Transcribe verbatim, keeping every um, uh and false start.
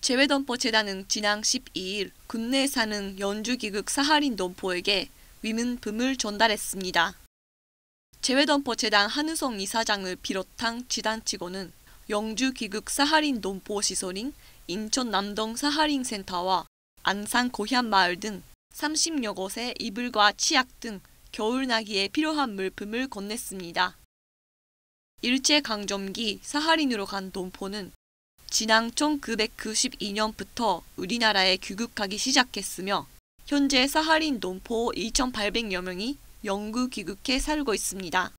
재외동포재단은 지난 십이일 국내에 사는 연주기극 사하린 동포에게 위문품을 전달했습니다. 재외동포재단 한우성 이사장을 비롯한 지단 직원은 영주기극 사하린 동포 시설인 인천 남동 사하린센터와 안산 고향마을 등 삼십여 곳에 이불과 치약 등 겨울나기에 필요한 물품을 건넸습니다. 일제강점기 사하린으로 간 동포는 지난 천구백구십이년부터 우리나라에 귀국하기 시작했으며 현재 사하린 동포 이천팔백여 명이 영구 귀국해 살고 있습니다.